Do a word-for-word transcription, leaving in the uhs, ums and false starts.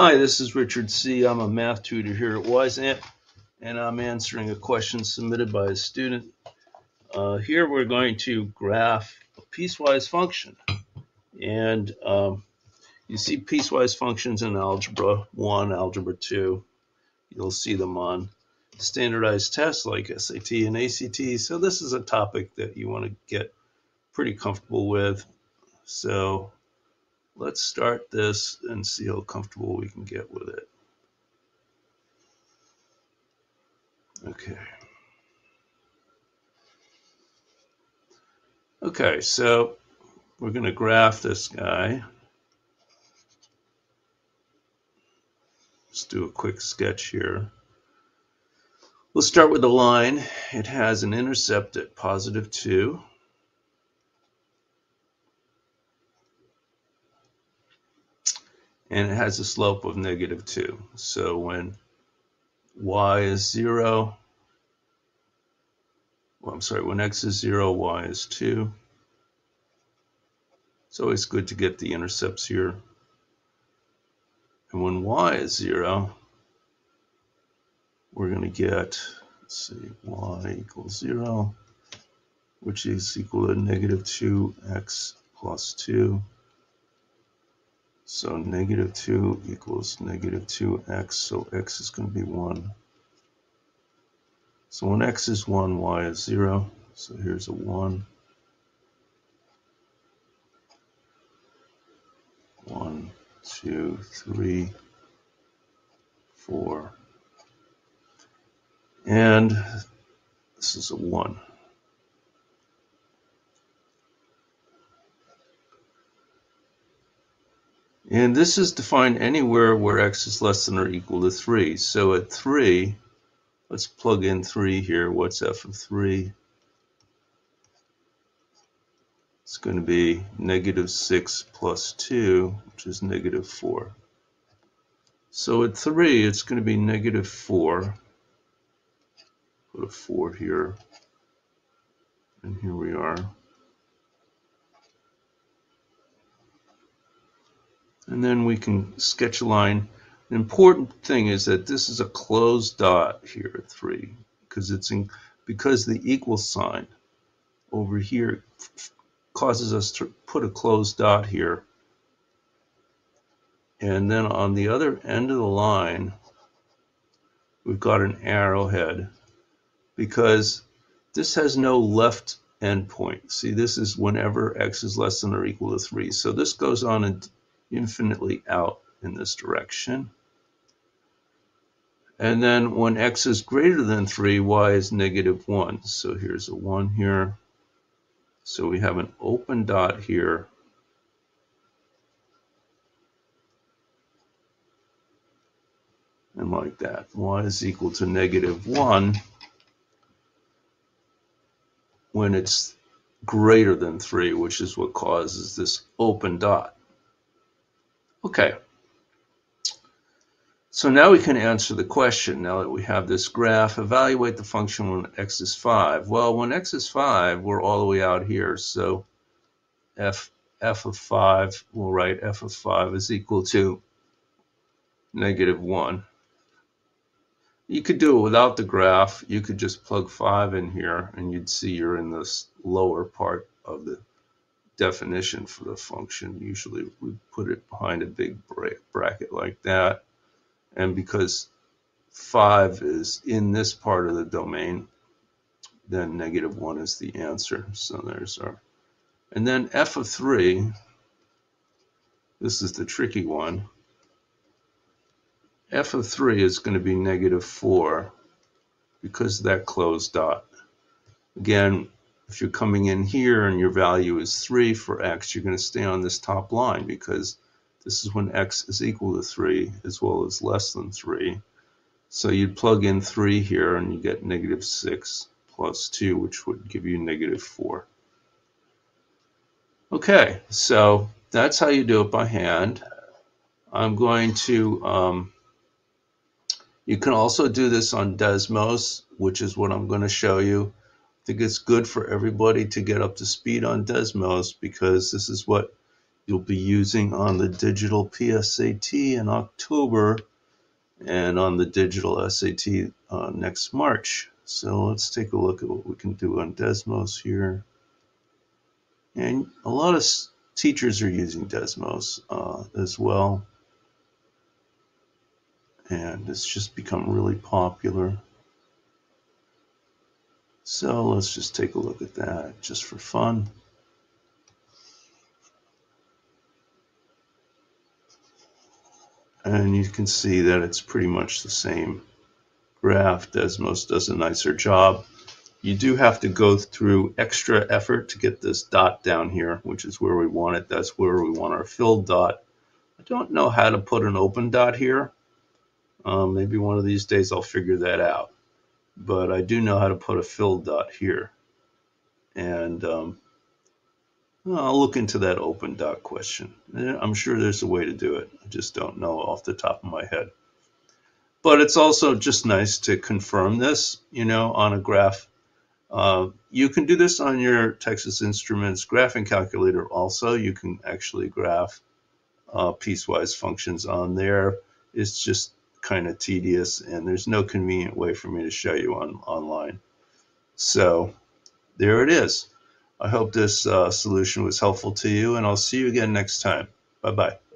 Hi, this is Richard C. I'm a math tutor here at Wyzant, and I'm answering a question submitted by a student. Uh, here we're going to graph a piecewise function. And um, you see piecewise functions in Algebra one, Algebra two. You'll see them on standardized tests like S A T and A C T. So this is a topic that you want to get pretty comfortable with. So let's start this and see how comfortable we can get with it. Okay. Okay, so we're going to graph this guy. Let's do a quick sketch here. We'll start with the line. It has an intercept at positive two. And it has a slope of negative two. So when y is zero, well, I'm sorry, when x is zero, y is two. It's always good to get the intercepts here. And when y is zero, we're going to get, let's see, y equals zero, which is equal to negative two x plus two. So negative two equals negative two x, so x is going to be one. So when x is one, y is zero, so here's a one. one, two, three, four. And this is a one. And this is defined anywhere where x is less than or equal to three. So at three, let's plug in three here. What's f of three? It's going to be negative six plus two, which is negative four. So at three, it's going to be negative four. Put a four here. And here we are. And then we can sketch a line. The important thing is that this is a closed dot here at three, because it's in, because the equal sign over here causes us to put a closed dot here. And then on the other end of the line, we've got an arrowhead, because this has no left endpoint. See, this is whenever x is less than or equal to three. So this goes on and infinitely out in this direction. And then when x is greater than three, y is negative one. So here's a one here. So we have an open dot here. And like that, y is equal to negative one when it's greater than three, which is what causes this open dot. Okay, so now we can answer the question. Now that we have this graph, evaluate the function when x is five. Well, when x is five, we're all the way out here. So f, f of five, we'll write f of five is equal to negative one. You could do it without the graph. You could just plug five in here, and you'd see you're in this lower part of the definition for the function. Usually we put it behind a big bracket like that. And because five is in this part of the domain, then negative one is the answer. So there's our, and then f of three, this is the tricky one. F of three is going to be negative four because of that closed dot. Again, if you're coming in here and your value is three for x, you're going to stay on this top line, because this is when x is equal to three as well as less than three. So you'd plug in three here and you get negative six plus two, which would give you negative four. Okay, so that's how you do it by hand. I'm going to, um, you can also do this on Desmos, which is what I'm going to show you. I think it's good for everybody to get up to speed on Desmos, because this is what you'll be using on the digital P S A T in October and on the digital S A T uh, next March. So let's take a look at what we can do on Desmos here. And a lot of teachers are using Desmos uh, as well. And it's just become really popular. So let's just take a look at that just for fun. And you can see that it's pretty much the same graph. Desmos does a nicer job. You do have to go through extra effort to get this dot down here, which is where we want it. That's where we want our filled dot. I don't know how to put an open dot here. Um, maybe one of these days I'll figure that out. But I do know how to put a filled dot here. And um, I'll look into that open dot question. I'm sure there's a way to do it. I just don't know off the top of my head. But it's also just nice to confirm this, you know, on a graph. Uh, you can do this on your Texas Instruments graphing calculator also. You can actually graph uh, piecewise functions on there. It's just kind of tedious, and there's no convenient way for me to show you on online. So there it is. I hope this uh, solution was helpful to you, and I'll see you again next time. Bye-bye.